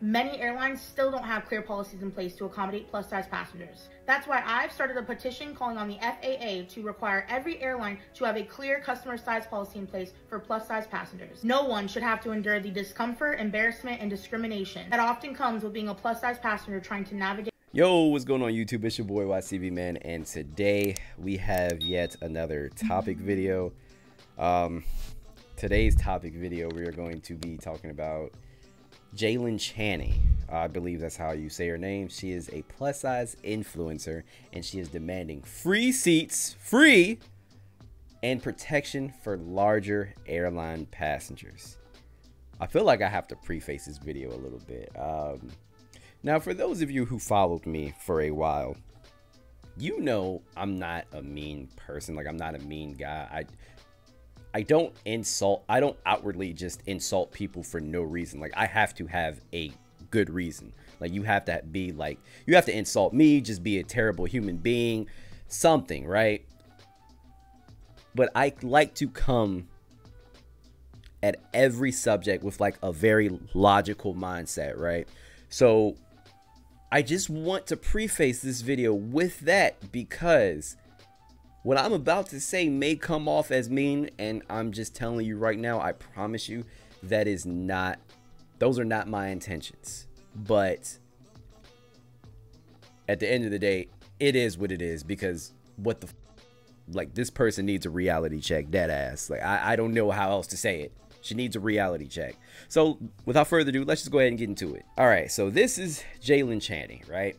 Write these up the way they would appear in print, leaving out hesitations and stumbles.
Many airlines still don't have clear policies in place to accommodate plus-size passengers. That's why I've started a petition calling on the FAA to require every airline to have a clear customer size policy in place for plus-size passengers. No one should have to endure the discomfort, embarrassment, and discrimination that often comes with being a plus-size passenger trying to navigate. Yo, what's going on YouTube? It's your boy YCB, man, and today we have yet another topic video. Today's topic video, we are going to be talking about Jae'lynn Chaney. I believe that's how you say her name. She is a plus size influencer and she is demanding free seats, free, and protection for larger airline passengers. I feel like I have to preface this video a little bit. Now, for those of you who followed me for a while, you know I'm not a mean person. Like, I'm not a mean guy. I don't insult. I don't outwardly just insult people for no reason. Like, I have to have a good reason. Like, you have to be like, you have to insult me, just be a terrible human being, something, right? But I like to come at every subject with like a very logical mindset, right? So I just want to preface this video with that, because what I'm about to say may come off as mean, and I'm just telling you right now, I promise you, that is not, those are not my intentions. But at the end of the day, it is what it is, because what the f, like, this person needs a reality check, dead ass. Like, I don't know how else to say it. She needs a reality check. So without further ado, let's just go ahead and get into it. All right, so this is Jae'lynn Chaney, right?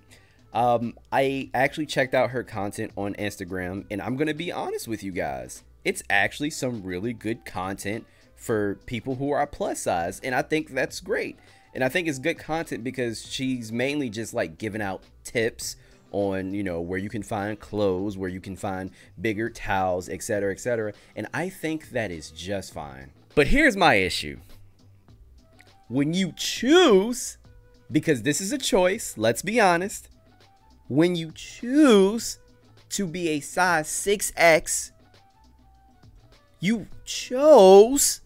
I actually checked out her content on Instagram, and I'm gonna be honest with you guys, it's actually some really good content for people who are plus size, and I think that's great. And I think it's good content because she's mainly just like giving out tips on, you know, where you can find clothes, where you can find bigger towels, etc., etc. And I think that is just fine. But here's my issue: when you choose, because this is a choice, let's be honest, when you choose to be a size 6X, you chose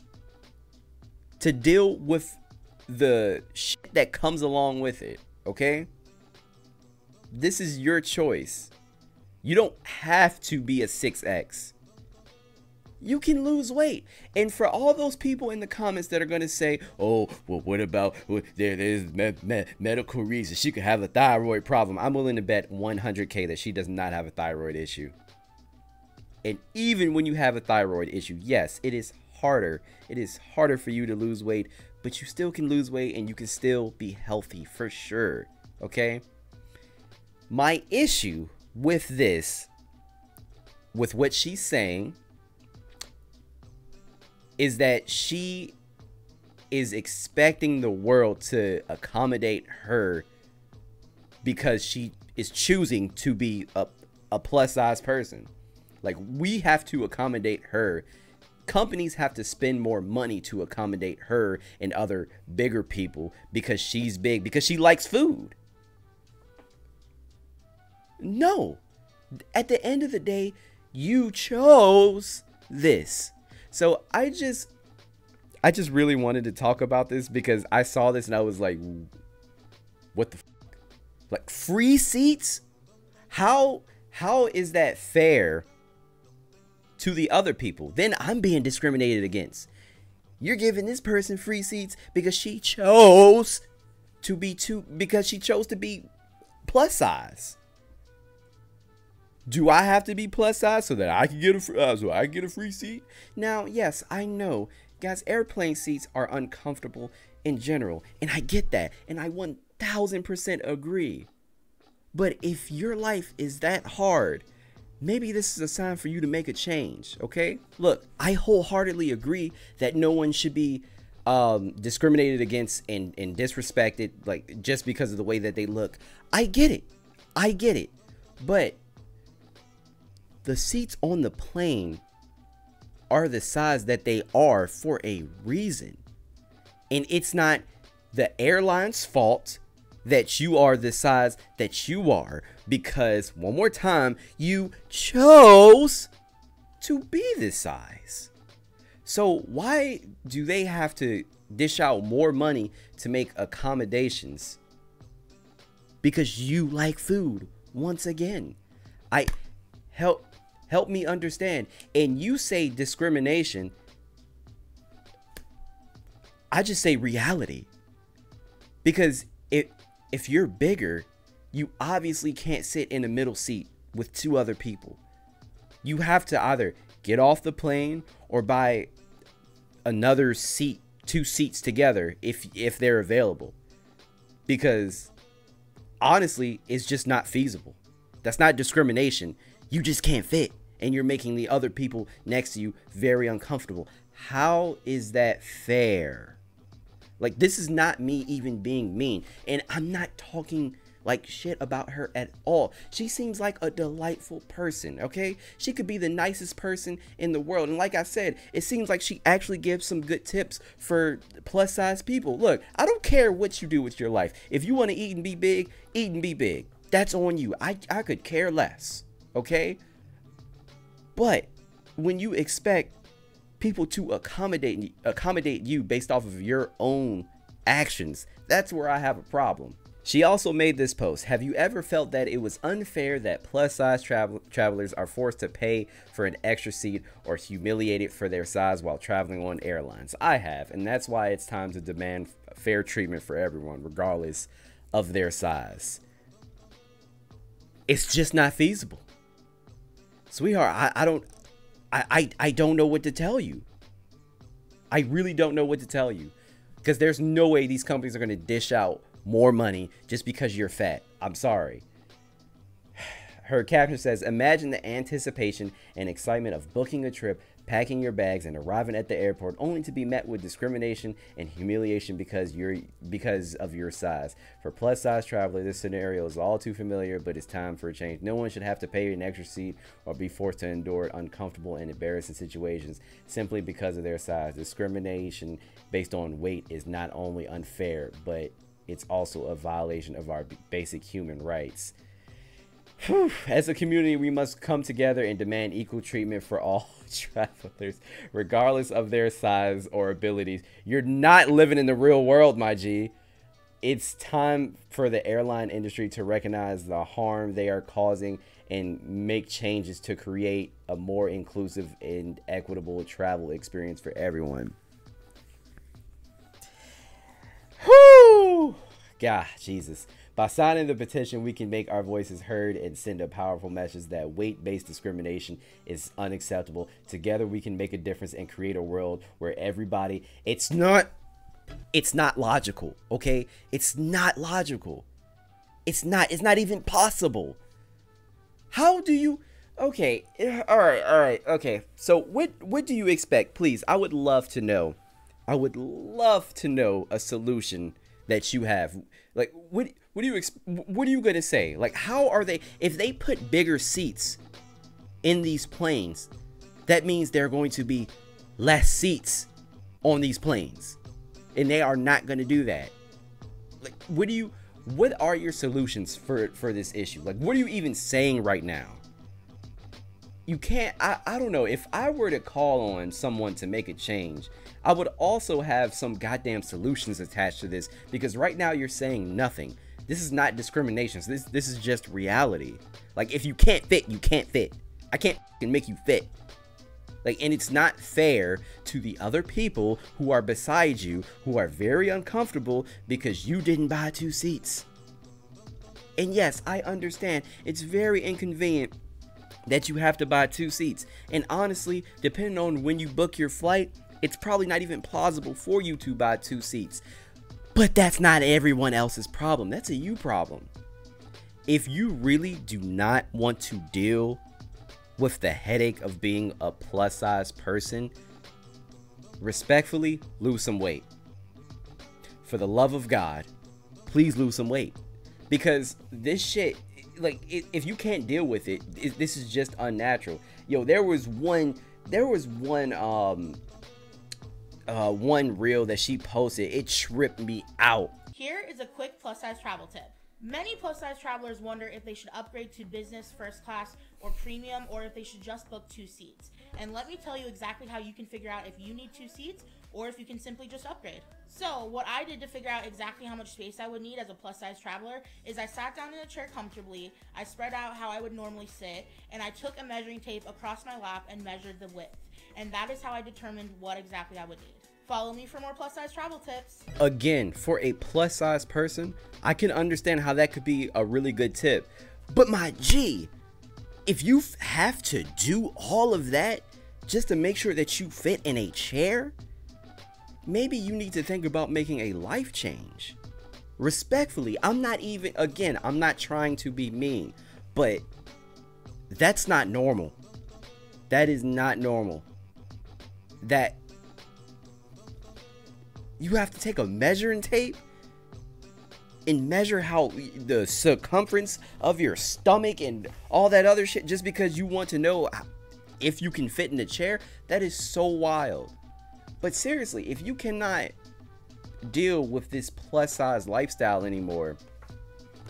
to deal with the shit that comes along with it, okay? This is your choice. You don't have to be a 6X. You can lose weight. And for all those people in the comments that are going to say, oh, well, what about, well, there's medical reasons, she could have a thyroid problem, I'm willing to bet 100K that she does not have a thyroid issue. And even when you have a thyroid issue, yes, it is harder. It is harder for you to lose weight, but you still can lose weight and you can still be healthy for sure. Okay. My issue with this, with what she's saying, is that she is expecting the world to accommodate her because she is choosing to be a plus size person. Like, we have to accommodate her. Companies have to spend more money to accommodate her and other bigger people because she's big, because she likes food. No, at the end of the day, you chose this. So I just really wanted to talk about this because I saw this and I was like, what the f, like, free seats? How is that fair to the other people? Then I'm being discriminated against. You're giving this person free seats because she chose to be plus size. Do I have to be plus size so that I can get a free seat? Now, yes, I know, guys, airplane seats are uncomfortable in general, and I get that, and I 1000% agree. But if your life is that hard, maybe this is a sign for you to make a change, okay? Look, I wholeheartedly agree that no one should be discriminated against and disrespected, like, just because of the way that they look. I get it. I get it. But the seats on the plane are the size that they are for a reason. And it's not the airline's fault that you are the size that you are, because, one more time, you chose to be this size. So why do they have to dish out more money to make accommodations because you like food. Once again, I help me understand. And you say discrimination, I just say reality. Because if you're bigger, you obviously can't sit in a middle seat with two other people. You have to either get off the plane or buy another seat, two seats together if they're available. Because honestly, it's just not feasible. That's not discrimination. You just can't fit, and you're making the other people next to you very uncomfortable. How is that fair? Like, this is not me even being mean, and I'm not talking like shit about her at all. She seems like a delightful person, okay? She could be the nicest person in the world. And like I said, it seems like she actually gives some good tips for plus size people. Look, I don't care what you do with your life. If you want to eat and be big, that's on you. I could care less, okay? But when you expect people to accommodate you based off of your own actions, that's where I have a problem. She also made this post. Have you ever felt that it was unfair that plus size travelers are forced to pay for an extra seat or humiliated for their size while traveling on airlines? I have, and that's why it's time to demand fair treatment for everyone, regardless of their size. It's just not feasible. Sweetheart, I don't know what to tell you. I really don't know what to tell you, because there's no way these companies are going to dish out more money just because you're fat. I'm sorry. Her caption says, imagine the anticipation and excitement of booking a trip, packing your bags, and arriving at the airport only to be met with discrimination and humiliation because of your size. For plus size traveler, this scenario is all too familiar, but it's time for a change. No one should have to pay an extra seat or be forced to endure uncomfortable and embarrassing situations simply because of their size. Discrimination based on weight is not only unfair, but it's also a violation of our basic human rights. Whew. As a community, we must come together and demand equal treatment for all travelers, regardless of their size or abilities. You're not living in the real world, my G. It's time for the airline industry to recognize the harm they are causing and make changes to create a more inclusive and equitable travel experience for everyone. Whoo! God, Jesus. By signing the petition, we can make our voices heard and send a powerful message that weight-based discrimination is unacceptable. Together, we can make a difference and create a world where everybody... It's not logical, okay? It's not logical. It's not even possible. How do you... Okay, all right, okay. So what do you expect? Please, I would love to know. I would love to know a solution that you have. Like, what are you gonna say? Like, how are they? If they put bigger seats in these planes, that means there are going to be less seats on these planes, and they are not going to do that. Like, what are your solutions for this issue? Like, what are you even saying right now? You can't, I don't know. If I were to call on someone to make a change, I would also have some goddamn solutions attached to this, because right now you're saying nothing. This is not discrimination. This is just reality. Like, if you can't fit, you can't fit. I can't make you fit. Like, and it's not fair to the other people who are beside you, who are very uncomfortable because you didn't buy two seats. And yes, I understand. It's very inconvenient that you have to buy two seats, and honestly, depending on when you book your flight, it's probably not even plausible for you to buy two seats. But that's not everyone else's problem. That's a you problem. If you really do not want to deal with the headache of being a plus size person, respectfully, lose some weight. For the love of God, please lose some weight, because this shit, like, if you can't deal with it, this is just unnatural. Yo, there was one reel that she posted. It tripped me out. Here is a quick plus size travel tip. Many plus size travelers wonder if they should upgrade to business, first class, or premium, or if they should just book two seats. And let me tell you exactly how you can figure out if you need two seats or if you can simply just upgrade. So what I did to figure out exactly how much space I would need as a plus size traveler is I sat down in a chair comfortably, I spread out how I would normally sit, and I took a measuring tape across my lap and measured the width. And that is how I determined what exactly I would need. Follow me for more plus size travel tips. Again, for a plus size person, I can understand how that could be a really good tip. But my G, if you have to do all of that just to make sure that you fit in a chair, maybe you need to think about making a life change. Respectfully, I'm not trying to be mean, but that's not normal. That is not normal. That you have to take a measuring tape and measure how the circumference of your stomach and all that other shit just because you want to know if you can fit in a chair. That is so wild. But seriously, if you cannot deal with this plus size lifestyle anymore,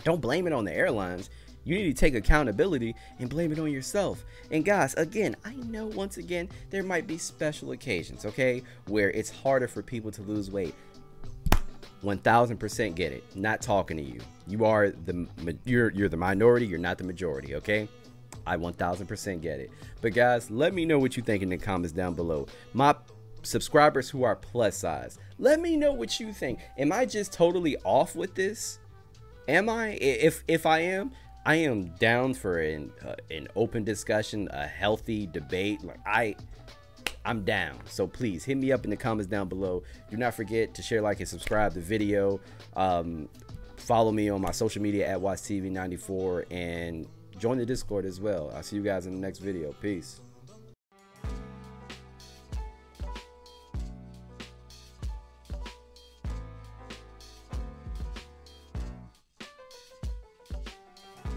don't blame it on the airlines. You need to take accountability and blame it on yourself. And guys, again, I know once again, there might be special occasions, okay, where it's harder for people to lose weight. 1000% get it. Not talking to you. You are the, you're the minority. You're not the majority, okay? I 1000% get it. But guys, let me know what you think in the comments down below. My subscribers who are plus size, let me know what you think. Am I just totally off with this? Am I? If I am, I am down for an open discussion, a healthy debate. Like I'm down. So please hit me up in the comments down below. Do not forget to share, like, and subscribe to the video. Follow me on my social media at WatchTV94 and join the Discord as well. I'll see you guys in the next video. Peace.